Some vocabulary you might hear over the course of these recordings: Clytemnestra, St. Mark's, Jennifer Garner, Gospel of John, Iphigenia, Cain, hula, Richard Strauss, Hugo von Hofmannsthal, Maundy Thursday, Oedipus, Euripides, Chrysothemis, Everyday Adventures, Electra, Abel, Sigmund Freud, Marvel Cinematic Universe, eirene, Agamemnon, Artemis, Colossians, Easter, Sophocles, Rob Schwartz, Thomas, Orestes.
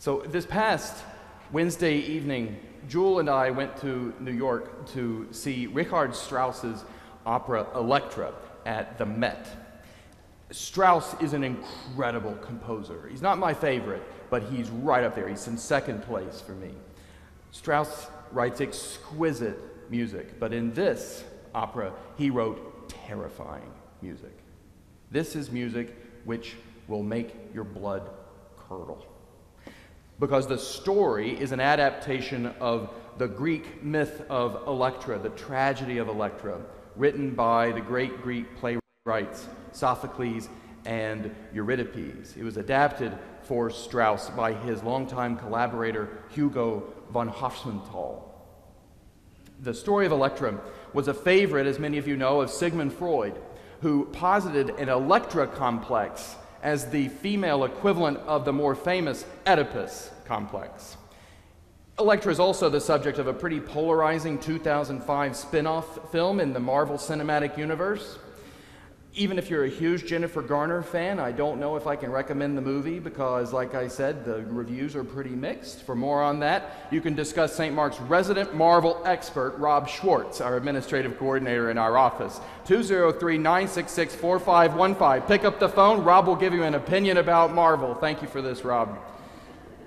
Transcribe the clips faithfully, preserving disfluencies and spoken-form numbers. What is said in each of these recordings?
So this past Wednesday evening, Jewel and I went to New York to see Richard Strauss's opera Electra at the Met. Strauss is an incredible composer. He's not my favorite, but he's right up there. He's in second place for me. Strauss writes exquisite music, but in this opera, he wrote terrifying music. This is music which will make your blood curdle, because the story is an adaptation of the Greek myth of Electra, the tragedy of Electra, written by the great Greek playwrights Sophocles and Euripides. It was adapted for Strauss by his longtime collaborator Hugo von Hofmannsthal. The story of Electra was a favorite, as many of you know, of Sigmund Freud, who posited an Electra complex as the female equivalent of the more famous Oedipus complex. Electra is also the subject of a pretty polarizing two thousand five spin-off film in the Marvel Cinematic Universe. Even if you're a huge Jennifer Garner fan, I don't know if I can recommend the movie because, like I said, the reviews are pretty mixed. For more on that, you can discuss Saint Mark's resident Marvel expert, Rob Schwartz, our administrative coordinator in our office. two zero three, nine six six, four five one five. Pick up the phone. Rob will give you an opinion about Marvel. Thank you for this, Rob.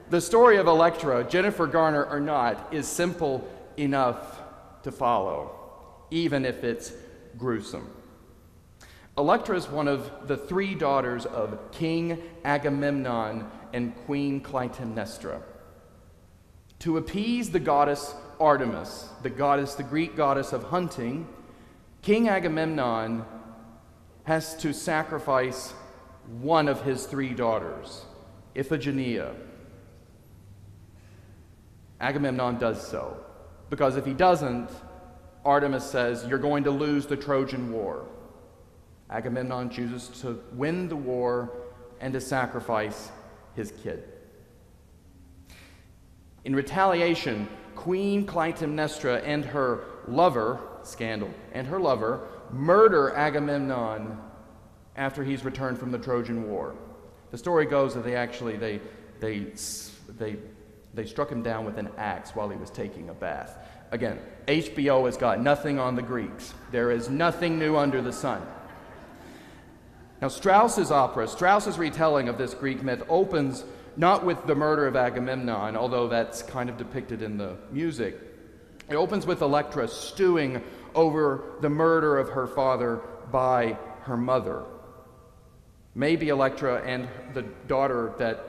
The story of Electra, Jennifer Garner or not, is simple enough to follow, even if it's gruesome. Electra is one of the three daughters of King Agamemnon and Queen Clytemnestra. To appease the goddess Artemis, the goddess, the Greek goddess of hunting, King Agamemnon has to sacrifice one of his three daughters, Iphigenia. Agamemnon does so, because if he doesn't, Artemis says, "You're going to lose the Trojan War." Agamemnon chooses to win the war and to sacrifice his kid. In retaliation, Queen Clytemnestra and her lover, scandal, and her lover murder Agamemnon after he's returned from the Trojan War. The story goes that they actually, they, they, they, they struck him down with an axe while he was taking a bath. Again, H B O has got nothing on the Greeks. There is nothing new under the sun. Now, Strauss's opera, Strauss's retelling of this Greek myth opens not with the murder of Agamemnon, although that's kind of depicted in the music. It opens with Electra stewing over the murder of her father by her mother. Maybe Electra and the daughter that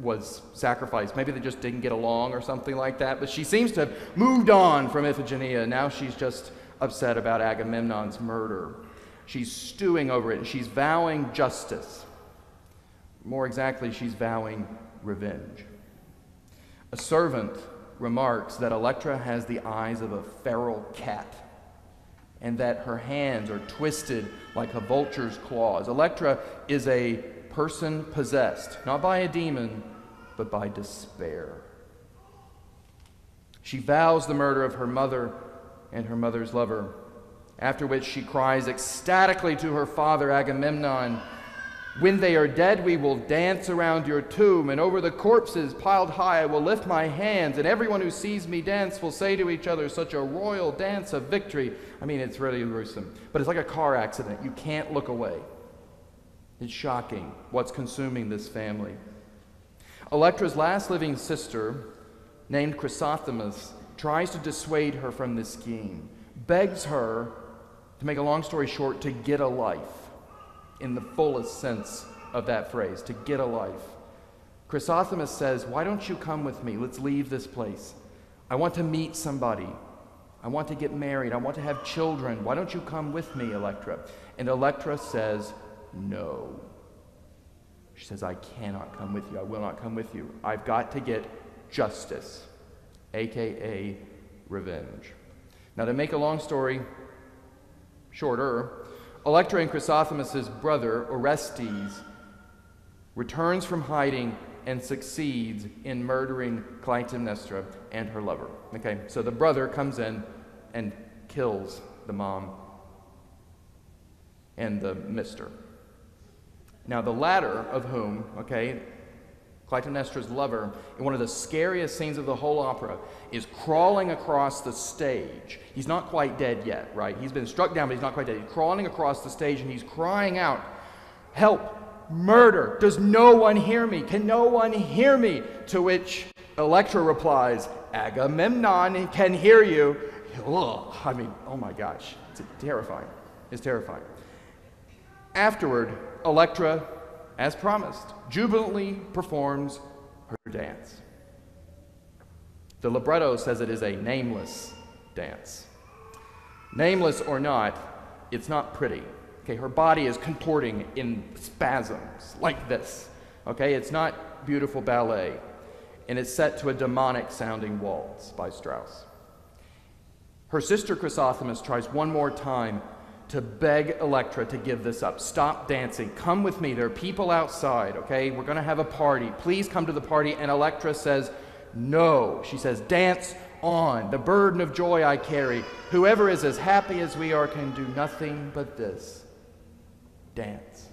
was sacrificed, maybe they just didn't get along or something like that, but she seems to have moved on from Iphigenia. Now she's just upset about Agamemnon's murder. She's stewing over it, and she's vowing justice. More exactly, she's vowing revenge. A servant remarks that Electra has the eyes of a feral cat, and that her hands are twisted like a vulture's claws. Electra is a person possessed, not by a demon, but by despair. She vows the murder of her mother and her mother's lover, after which she cries ecstatically to her father Agamemnon, "When they are dead, we will dance around your tomb, and over the corpses piled high I will lift my hands, and everyone who sees me dance will say to each other, such a royal dance of victory." I mean, it's really gruesome, but it's like a car accident. You can't look away. It's shocking what's consuming this family. Electra's last living sister, named Chrysothemis, tries to dissuade her from this scheme, begs her, to make a long story short, to get a life, in the fullest sense of that phrase, to get a life. Chrysothemis says, "Why don't you come with me? Let's leave this place. I want to meet somebody. I want to get married. I want to have children. Why don't you come with me, Electra?" And Electra says, "No." She says, "I cannot come with you. I will not come with you. I've got to get justice," aka revenge. Now, to make a long story shorter, Electra and Chrysothemis's brother, Orestes, returns from hiding and succeeds in murdering Clytemnestra and her lover. Okay, so the brother comes in and kills the mom and the mister. Now, the latter of whom, okay, Clytemnestra's lover, in one of the scariest scenes of the whole opera, is crawling across the stage. He's not quite dead yet, right? He's been struck down, but he's not quite dead. He's crawling across the stage and he's crying out, "Help! Murder! Does no one hear me? Can no one hear me?" To which Electra replies, "Agamemnon can hear you." Ugh. I mean, oh my gosh, it's terrifying. It's terrifying. Afterward, Electra, as promised, jubilantly performs her dance. The libretto says it is a nameless dance. Nameless or not, it's not pretty. Okay, her body is contorting in spasms like this. Okay, it's not beautiful ballet, and it's set to a demonic-sounding waltz by Strauss. Her sister Chrysothemis tries one more time to beg Electra to give this up. Stop dancing. Come with me. There are people outside, okay? We're going to have a party. Please come to the party. And Electra says, no. She says, dance on. The burden of joy I carry. Whoever is as happy as we are can do nothing but this. Dance.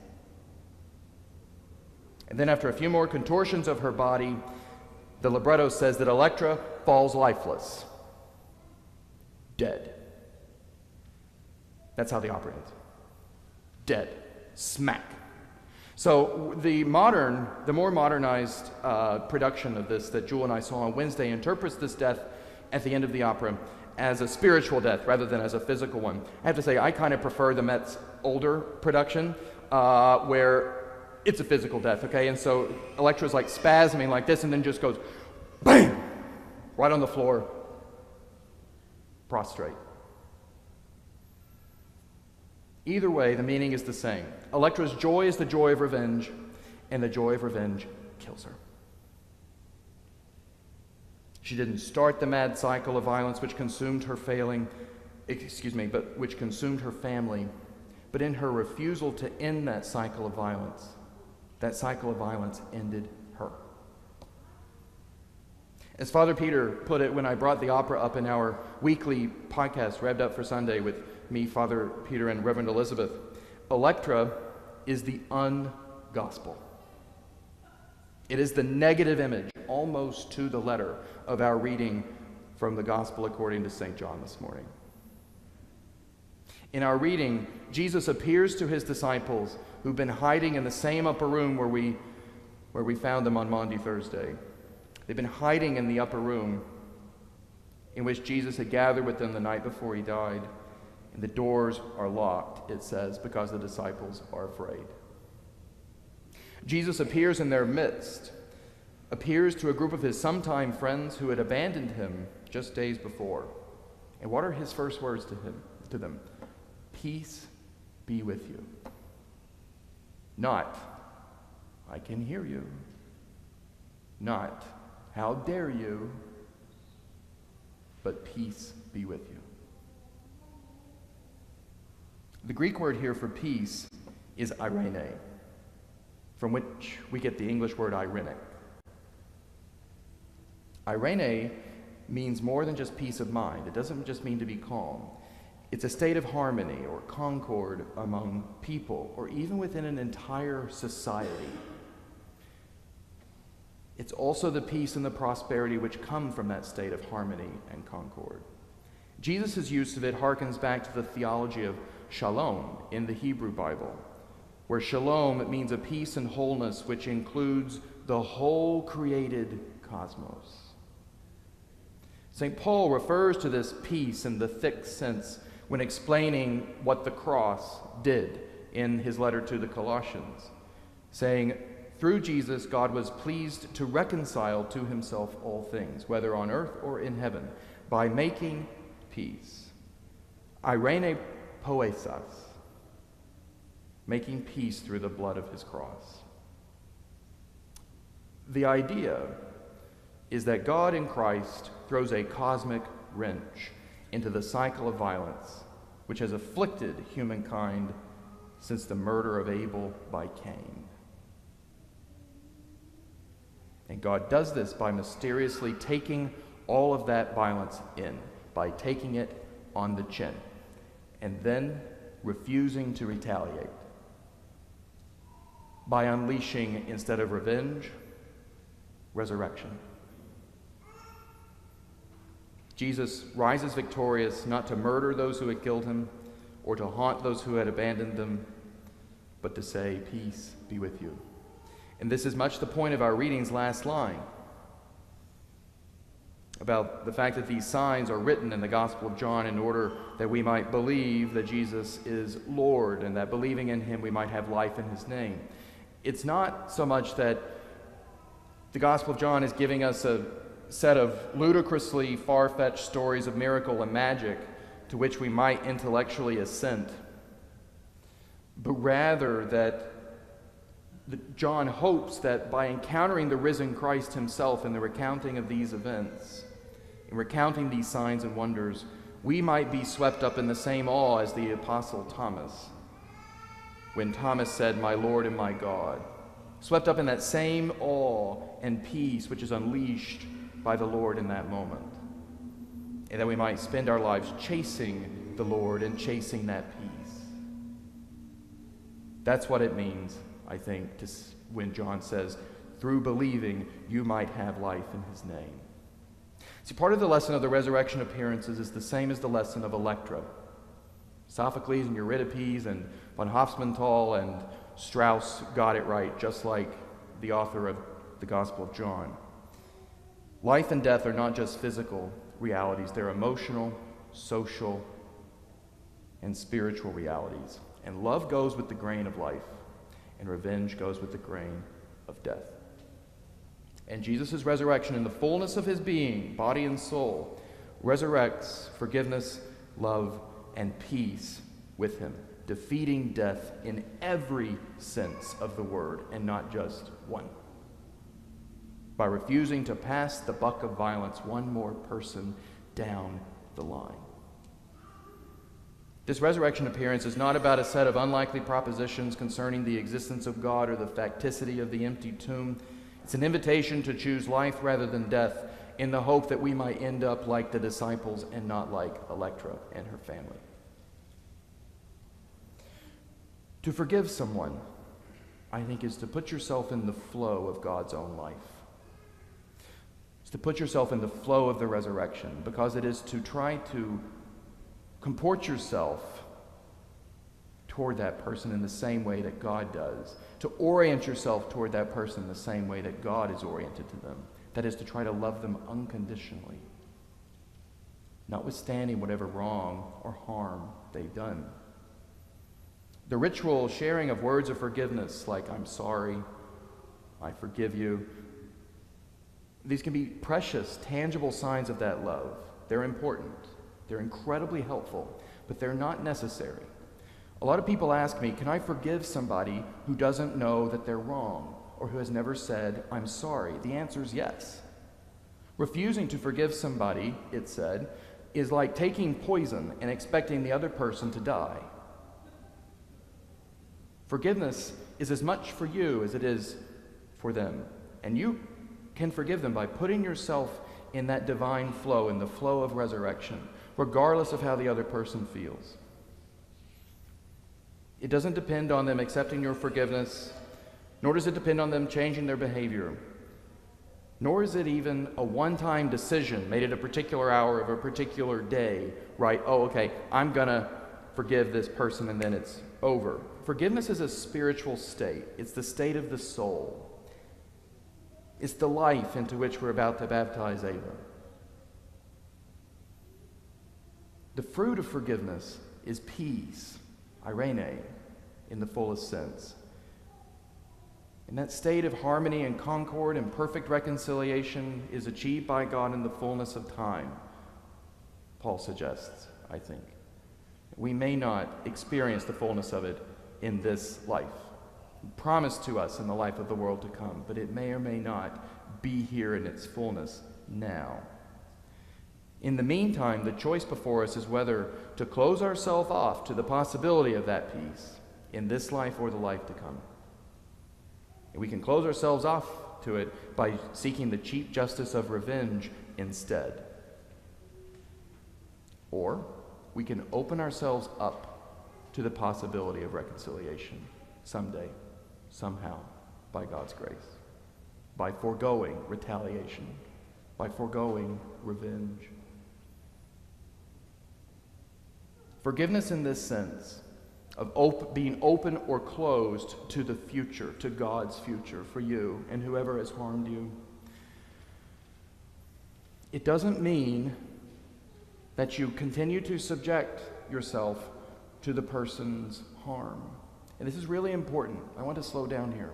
And then after a few more contortions of her body, the libretto says that Electra falls lifeless. Dead. That's how the opera ends. Dead. Smack. So the modern, the more modernized uh, production of this that Jewel and I saw on Wednesday interprets this death at the end of the opera as a spiritual death rather than as a physical one. I have to say, I kind of prefer the Met's older production uh, where it's a physical death, okay? And so Electra's like spasming like this and then just goes bang! Right on the floor. Prostrate. Either way, the meaning is the same. Electra's joy is the joy of revenge, and the joy of revenge kills her. She didn't start the mad cycle of violence which consumed her failing, excuse me, but which consumed her family, but in her refusal to end that cycle of violence, that cycle of violence ended her. As Father Peter put it when I brought the opera up in our weekly podcast, Revved Up for Sunday, with me, Father Peter, and Reverend Elizabeth, Electra is the ungospel. It is the negative image, almost to the letter, of our reading from the Gospel according to Saint John this morning. In our reading, Jesus appears to his disciples who've been hiding in the same upper room where we, where we found them on Maundy Thursday. They've been hiding in the upper room in which Jesus had gathered with them the night before he died. And the doors are locked, it says, because the disciples are afraid. Jesus appears in their midst, appears to a group of his sometime friends who had abandoned him just days before. And what are his first words to him, to them? Peace be with you. Not, I can hear you. Not, how dare you, but peace be with you. The Greek word here for peace is eirene, from which we get the English word irenic. Eirene means more than just peace of mind. It doesn't just mean to be calm. It's a state of harmony or concord among people, or even within an entire society. It's also the peace and the prosperity which come from that state of harmony and concord. Jesus' use of it harkens back to the theology of Shalom in the Hebrew Bible, where shalom means a peace and wholeness which includes the whole created cosmos. Saint Paul refers to this peace in the thick sense when explaining what the cross did in his letter to the Colossians, saying, through Jesus, God was pleased to reconcile to himself all things, whether on earth or in heaven, by making peace. Eirene poesis, making peace through the blood of his cross. The idea is that God in Christ throws a cosmic wrench into the cycle of violence which has afflicted humankind since the murder of Abel by Cain. And God does this by mysteriously taking all of that violence in, by taking it on the chin, and then refusing to retaliate, by unleashing, instead of revenge, resurrection. Jesus rises victorious not to murder those who had killed him or to haunt those who had abandoned them, but to say, peace be with you. And this is much the point of our reading's last line, about the fact that these signs are written in the Gospel of John in order that we might believe that Jesus is Lord, and that believing in him we might have life in his name. It's not so much that the Gospel of John is giving us a set of ludicrously far-fetched stories of miracle and magic to which we might intellectually assent, but rather that John hopes that by encountering the risen Christ himself in the recounting of these events, in recounting these signs and wonders, we might be swept up in the same awe as the Apostle Thomas, when Thomas said, "My Lord and my God," swept up in that same awe and peace which is unleashed by the Lord in that moment, and that we might spend our lives chasing the Lord and chasing that peace. That's what it means, I think, to, when John says, through believing you might have life in his name. See, part of the lesson of the resurrection appearances is the same as the lesson of Electra. Sophocles and Euripides and von Hofmannsthal and Strauss got it right, just like the author of the Gospel of John. Life and death are not just physical realities, they're emotional, social, and spiritual realities. And love goes with the grain of life, and revenge goes with the grain of death. And Jesus' resurrection, in the fullness of his being, body and soul, resurrects forgiveness, love, and peace with him, defeating death in every sense of the word, and not just one. By refusing to pass the buck of violence one more person down the line. This resurrection appearance is not about a set of unlikely propositions concerning the existence of God or the facticity of the empty tomb. It's an invitation to choose life rather than death, in the hope that we might end up like the disciples and not like Electra and her family. To forgive someone, I think, is to put yourself in the flow of God's own life. It's to put yourself in the flow of the resurrection, because it is to try to comport yourself toward that person in the same way that God does, to orient yourself toward that person the same way that God is oriented to them. That is, to try to love them unconditionally, notwithstanding whatever wrong or harm they've done. The ritual sharing of words of forgiveness, like "I'm sorry," "I forgive you," these can be precious, tangible signs of that love. They're important. They're incredibly helpful, but they're not necessary. A lot of people ask me, can I forgive somebody who doesn't know that they're wrong or who has never said, "I'm sorry"? The answer is yes. Refusing to forgive somebody, it said, is like taking poison and expecting the other person to die. Forgiveness is as much for you as it is for them, and you can forgive them by putting yourself in that divine flow, in the flow of resurrection, regardless of how the other person feels. It doesn't depend on them accepting your forgiveness, nor does it depend on them changing their behavior, nor is it even a one-time decision made at a particular hour of a particular day, right? Oh, okay, I'm gonna forgive this person and then it's over. Forgiveness is a spiritual state. It's the state of the soul. It's the life into which we're about to baptize Abel. The fruit of forgiveness is peace, eirene, in the fullest sense. And that state of harmony and concord and perfect reconciliation is achieved by God in the fullness of time, Paul suggests, I think. We may not experience the fullness of it in this life, promised to us in the life of the world to come, but it may or may not be here in its fullness now. In the meantime, the choice before us is whether to close ourselves off to the possibility of that peace in this life or the life to come. And we can close ourselves off to it by seeking the cheap justice of revenge instead. Or we can open ourselves up to the possibility of reconciliation someday, somehow, by God's grace. by foregoing retaliation, by foregoing revenge. Forgiveness in this sense of op- being open or closed to the future, to God's future for you and whoever has harmed you. It doesn't mean that you continue to subject yourself to the person's harm. And this is really important. I want to slow down here,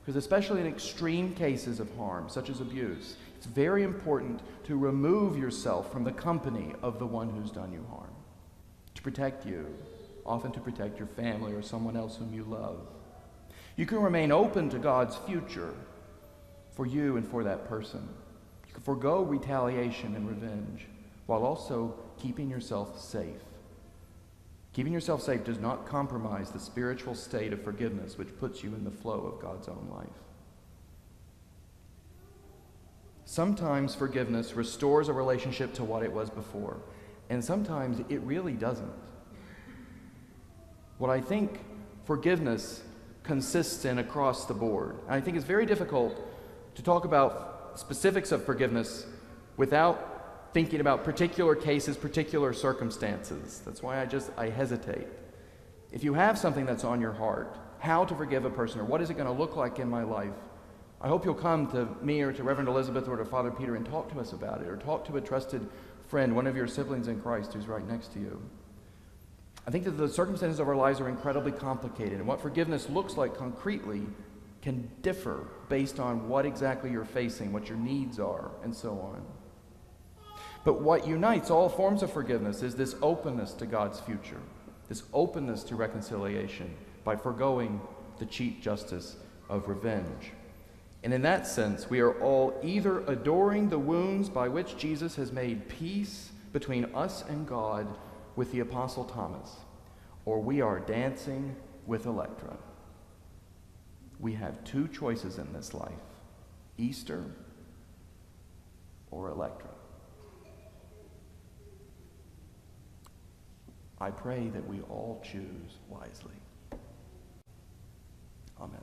because especially in extreme cases of harm, such as abuse, it's very important to remove yourself from the company of the one who's done you harm, to protect you, often to protect your family or someone else whom you love. You can remain open to God's future for you and for that person. You can forego retaliation and revenge while also keeping yourself safe. Keeping yourself safe does not compromise the spiritual state of forgiveness, which puts you in the flow of God's own life. Sometimes forgiveness restores a relationship to what it was before, and sometimes it really doesn't. What I think forgiveness consists in across the board, and I think it's very difficult to talk about specifics of forgiveness without thinking about particular cases, particular circumstances. That's why I just, I hesitate. If you have something that's on your heart, how to forgive a person, or what is it going to look like in my life, I hope you'll come to me or to Reverend Elizabeth or to Father Peter and talk to us about it, or talk to a trusted friend, one of your siblings in Christ who's right next to you. I think that the circumstances of our lives are incredibly complicated, and what forgiveness looks like concretely can differ based on what exactly you're facing, what your needs are, and so on. But what unites all forms of forgiveness is this openness to God's future, this openness to reconciliation by foregoing the cheap justice of revenge. And in that sense, we are all either adoring the wounds by which Jesus has made peace between us and God with the Apostle Thomas, or we are dancing with Electra. We have two choices in this life, Easter or Electra. I pray that we all choose wisely. Amen.